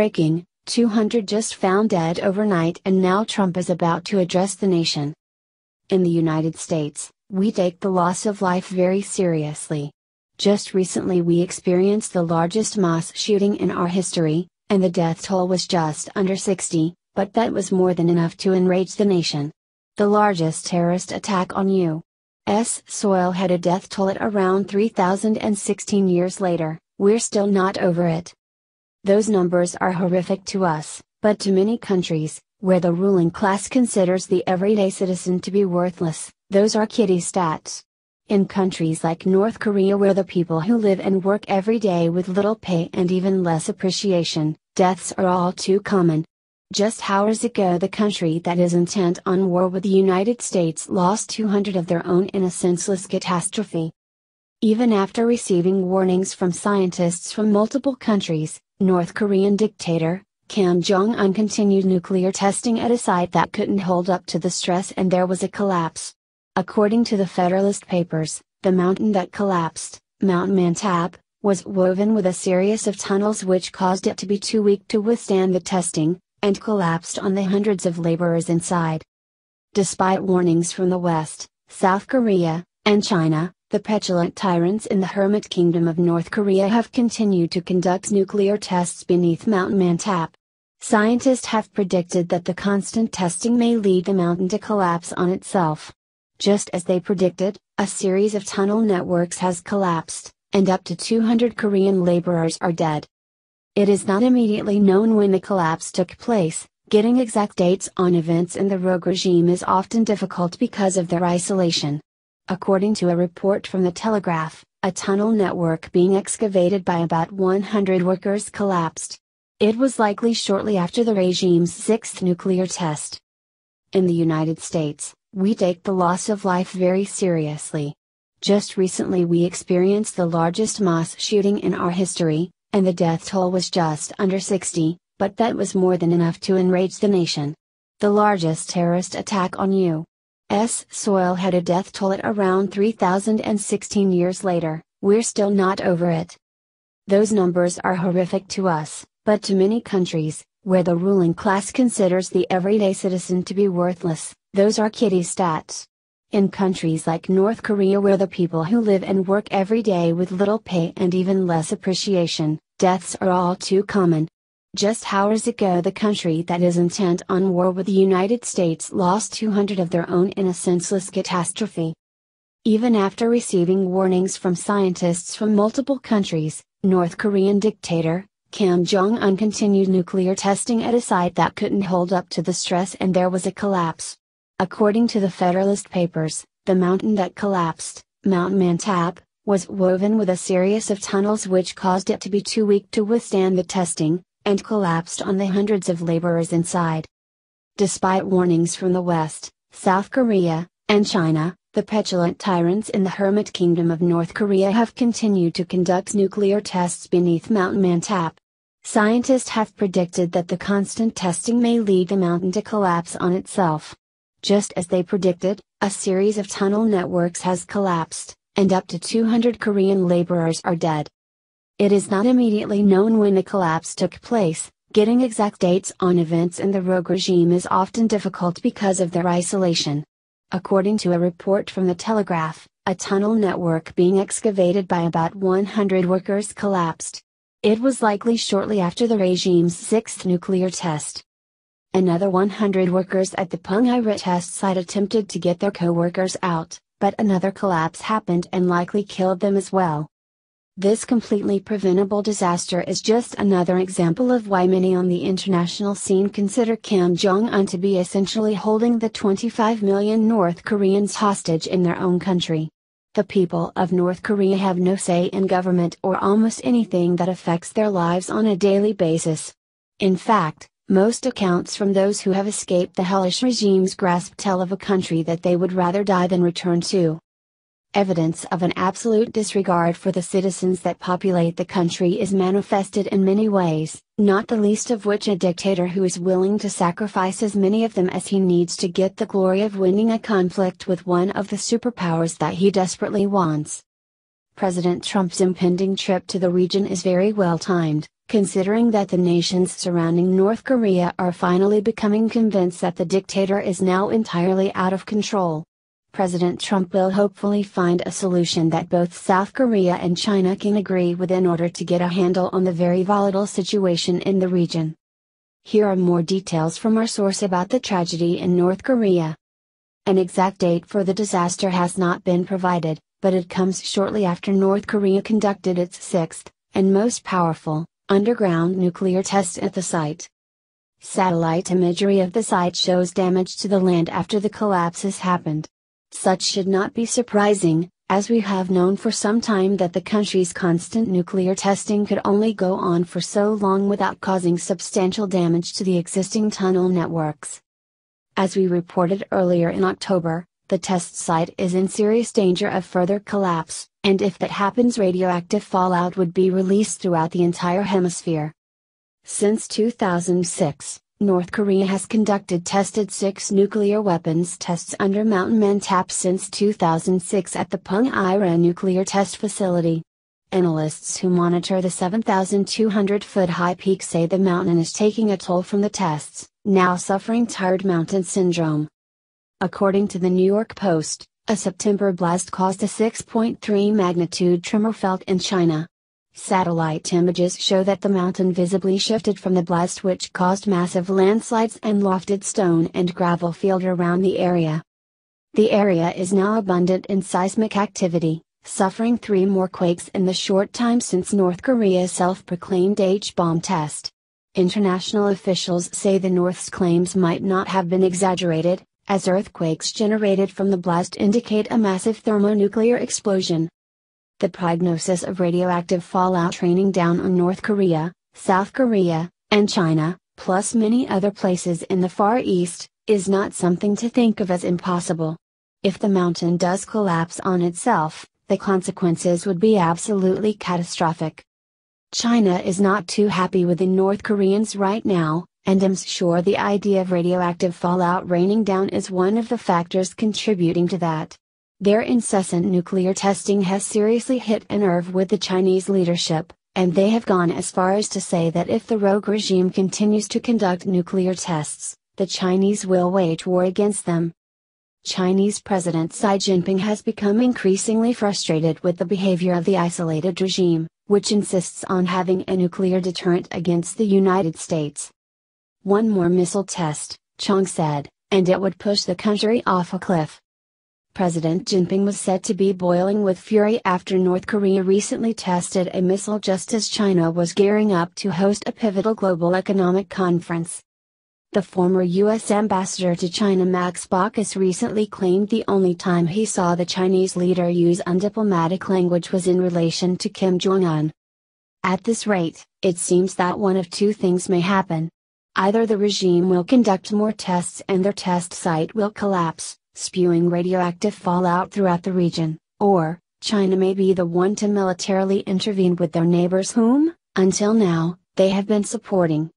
breaking, 200 just found dead overnight, and now Trump is about to address the nation. In the United States, we take the loss of life very seriously. Just recently we experienced the largest mass shooting in our history, and the death toll was just under 60, but that was more than enough to enrage the nation. The largest terrorist attack on U.S. soil had a death toll at around 3,016 years later, we're still not over it. Those numbers are horrific to us, but to many countries, where the ruling class considers the everyday citizen to be worthless, those are kiddie stats. In countries like North Korea, where the people who live and work every day with little pay and even less appreciation, deaths are all too common. Just hours ago, the country that is intent on war with the United States lost 200 of their own in a senseless catastrophe. Even after receiving warnings from scientists from multiple countries, North Korean dictator Kim Jong-un continued nuclear testing at a site that couldn't hold up to the stress, and there was a collapse. According to the Federalist Papers, the mountain that collapsed, Mount Mantap, was woven with a series of tunnels which caused it to be too weak to withstand the testing, and collapsed on the hundreds of laborers inside. Despite warnings from the West, South Korea, and China, the petulant tyrants in the Hermit Kingdom of North Korea have continued to conduct nuclear tests beneath Mount Mantap. Scientists have predicted that the constant testing may lead the mountain to collapse on itself. Just as they predicted, a series of tunnel networks has collapsed, and up to 200 Korean laborers are dead. It is not immediately known when the collapse took place. Getting exact dates on events in the rogue regime is often difficult because of their isolation. According to a report from The Telegraph, a tunnel network being excavated by about 100 workers collapsed. It was likely shortly after the regime's 6th nuclear test. In the United States, we take the loss of life very seriously. Just recently we experienced the largest mass shooting in our history, and the death toll was just under 60, but that was more than enough to enrage the nation. The largest terrorist attack on U.S. soil had a death toll at around 3,016 years later, we're still not over it. Those numbers are horrific to us, but to many countries, where the ruling class considers the everyday citizen to be worthless, those are kiddie stats. In countries like North Korea, where the people who live and work every day with little pay and even less appreciation, deaths are all too common. Just hours ago, the country that is intent on war with the United States lost 200 of their own in a senseless catastrophe. Even after receiving warnings from scientists from multiple countries, North Korean dictator Kim Jong-un continued nuclear testing at a site that couldn't hold up to the stress, and there was a collapse. According to the Federalist Papers, the mountain that collapsed, Mount Mantap, was woven with a series of tunnels which caused it to be too weak to withstand the testing, and collapsed on the hundreds of laborers inside. Despite warnings from the West, South Korea, and China, the petulant tyrants in the Hermit Kingdom of North Korea have continued to conduct nuclear tests beneath Mount Mantap. Scientists have predicted that the constant testing may lead the mountain to collapse on itself. Just as they predicted, a series of tunnel networks has collapsed, and up to 200 Korean laborers are dead. It is not immediately known when the collapse took place. Getting exact dates on events in the rogue regime is often difficult because of their isolation. According to a report from The Telegraph, a tunnel network being excavated by about 100 workers collapsed. It was likely shortly after the regime's 6th nuclear test. Another 100 workers at the Punggye-ri test site attempted to get their co-workers out, but another collapse happened and likely killed them as well. This completely preventable disaster is just another example of why many on the international scene consider Kim Jong-un to be essentially holding the 25 million North Koreans hostage in their own country. The people of North Korea have no say in government or almost anything that affects their lives on a daily basis. In fact, most accounts from those who have escaped the hellish regime's grasp tell of a country that they would rather die than return to. Evidence of an absolute disregard for the citizens that populate the country is manifested in many ways, not the least of which a dictator who is willing to sacrifice as many of them as he needs to get the glory of winning a conflict with one of the superpowers that he desperately wants. President Trump's impending trip to the region is very well timed, considering that the nations surrounding North Korea are finally becoming convinced that the dictator is now entirely out of control. President Trump will hopefully find a solution that both South Korea and China can agree with in order to get a handle on the very volatile situation in the region. Here are more details from our source about the tragedy in North Korea. An exact date for the disaster has not been provided, but it comes shortly after North Korea conducted its sixth, and most powerful, underground nuclear test at the site. Satellite imagery of the site shows damage to the land after the collapses happened. Such should not be surprising, as we have known for some time that the country's constant nuclear testing could only go on for so long without causing substantial damage to the existing tunnel networks. As we reported earlier in October, the test site is in serious danger of further collapse, and if that happens, radioactive fallout would be released throughout the entire hemisphere. Since 2006, North Korea has tested 6 nuclear weapons tests under Mount Mantap since 2006 at the Punggye-ri nuclear test facility. Analysts who monitor the 7,200-foot-high peak say the mountain is taking a toll from the tests, now suffering tired mountain syndrome. According to the New York Post, a September blast caused a 6.3 magnitude tremor felt in China. Satellite images show that the mountain visibly shifted from the blast, which caused massive landslides and lofted stone and gravel field around the area. The area is now abundant in seismic activity, suffering 3 more quakes in the short time since North Korea's self-proclaimed H-bomb test. International officials say the North's claims might not have been exaggerated, as earthquakes generated from the blast indicate a massive thermonuclear explosion. The prognosis of radioactive fallout raining down on North Korea, South Korea, and China, plus many other places in the Far East, is not something to think of as impossible. If the mountain does collapse on itself, the consequences would be absolutely catastrophic. China is not too happy with the North Koreans right now, and I'm sure the idea of radioactive fallout raining down is one of the factors contributing to that. Their incessant nuclear testing has seriously hit a nerve with the Chinese leadership, and they have gone as far as to say that if the rogue regime continues to conduct nuclear tests, the Chinese will wage war against them. Chinese President Xi Jinping has become increasingly frustrated with the behavior of the isolated regime, which insists on having a nuclear deterrent against the United States. "One more missile test," Chong said, "and it would push the country off a cliff." President Jinping was said to be boiling with fury after North Korea recently tested a missile just as China was gearing up to host a pivotal global economic conference. The former U.S. ambassador to China Max Baucus recently claimed the only time he saw the Chinese leader use undiplomatic language was in relation to Kim Jong-un. At this rate, it seems that one of 2 things may happen. Either the regime will conduct more tests and their test site will collapse, spewing radioactive fallout throughout the region, or China may be the one to militarily intervene with their neighbors whom, until now, they have been supporting.